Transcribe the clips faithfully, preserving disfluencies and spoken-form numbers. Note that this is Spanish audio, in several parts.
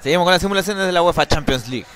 Seguimos con las simulaciones de la UEFA Champions League.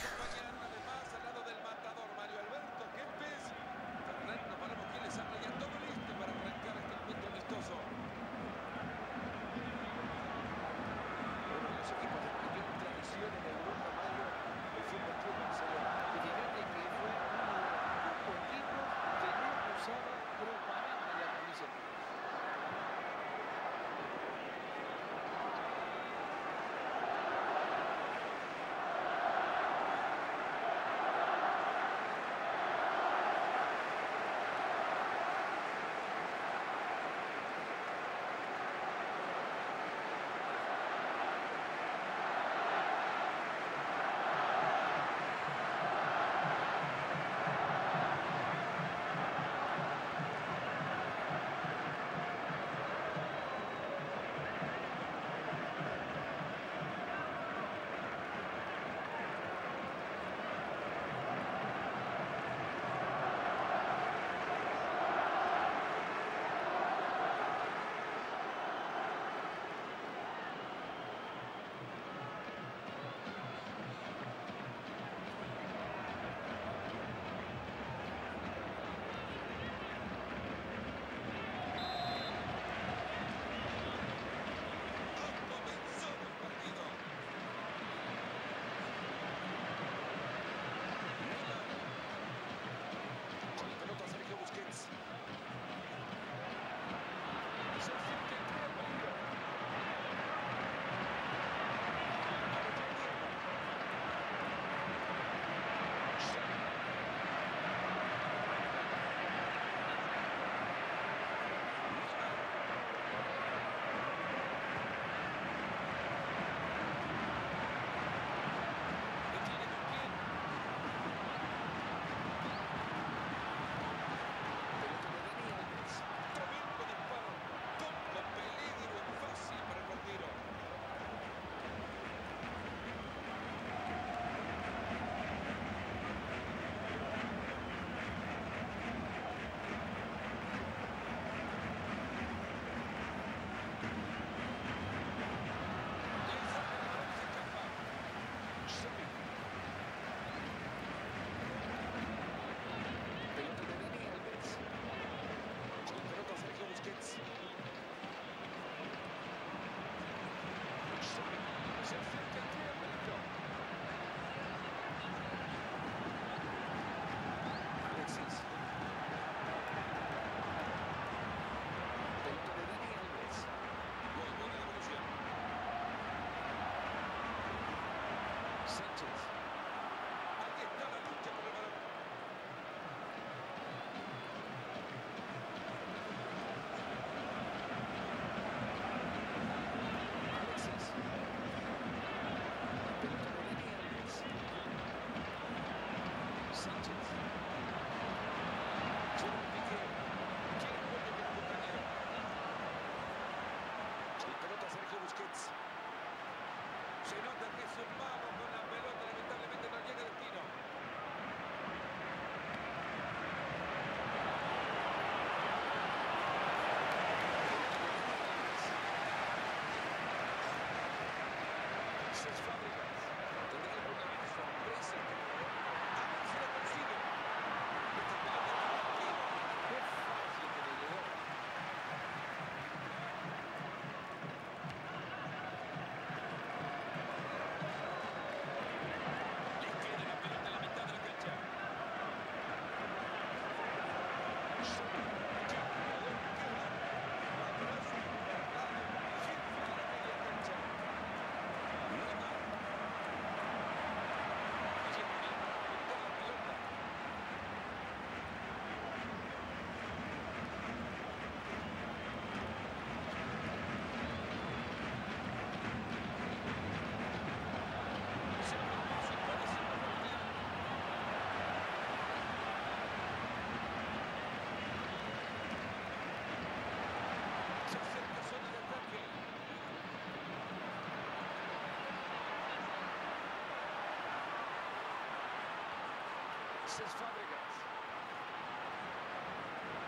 Es Fabregas.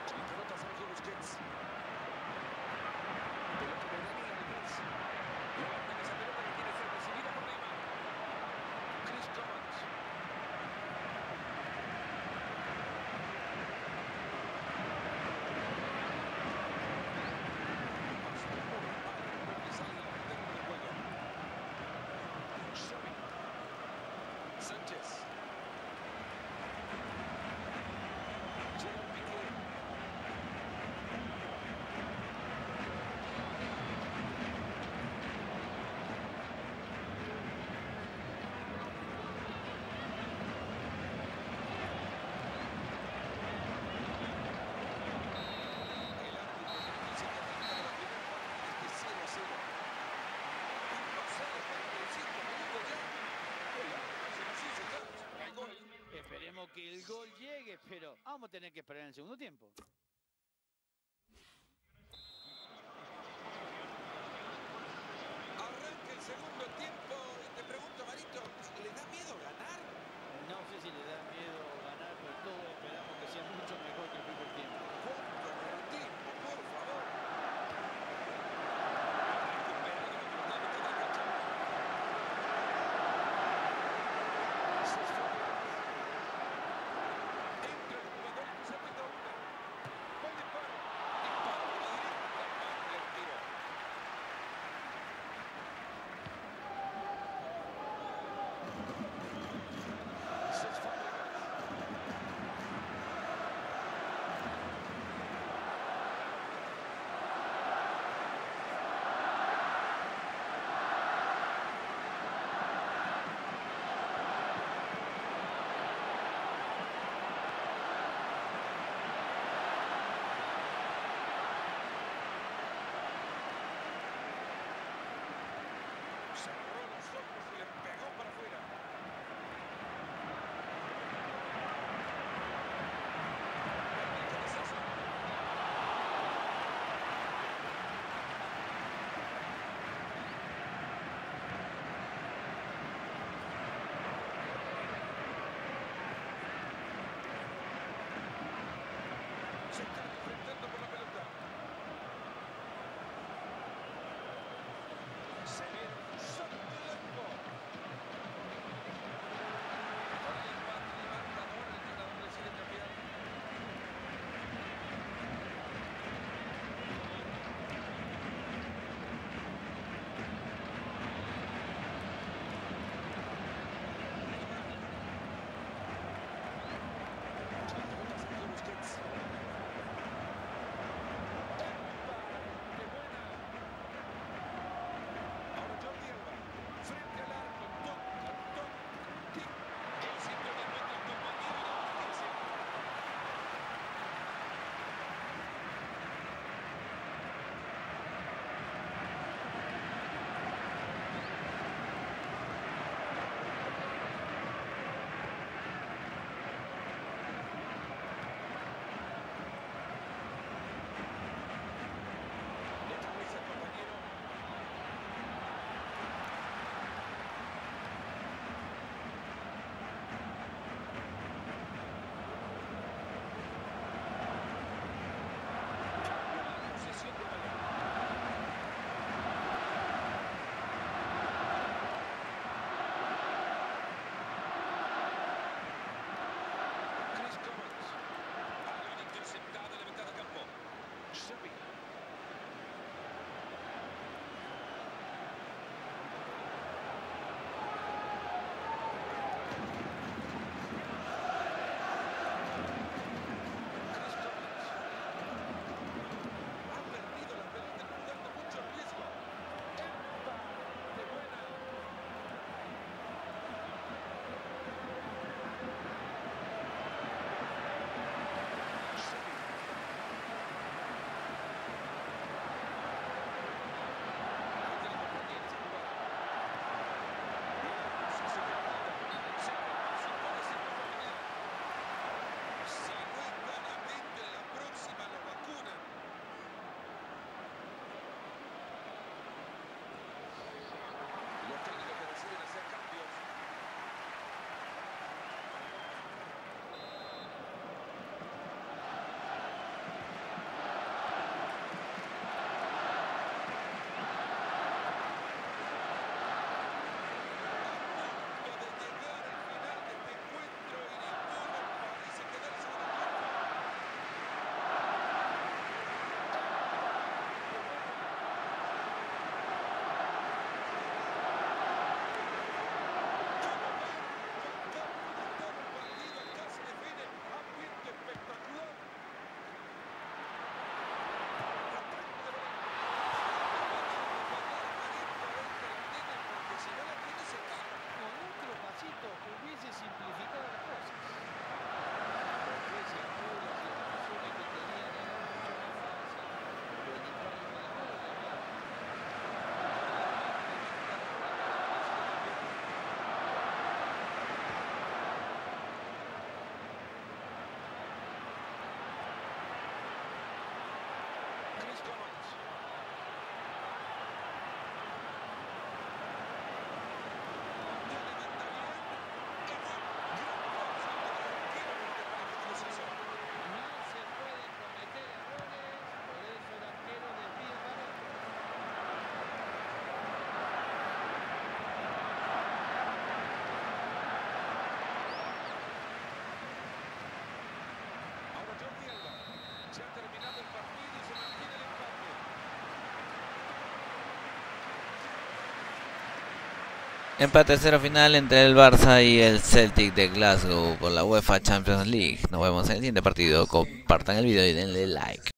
Pelota Sergio Busquets. Pelota vamos a tener que esperar en el segundo tiempo. Arranca el segundo tiempo. Te pregunto, Marito, ¿le da miedo ganar? No sé si le da miedo ganar, pero todos esperamos que sea mucho mejor que el primer tiempo. Por tiempo, por favor. Empate cero final entre el Barça y el Celtic de Glasgow por la UEFA Champions League. Nos vemos en el siguiente partido. Compartan el video y denle like.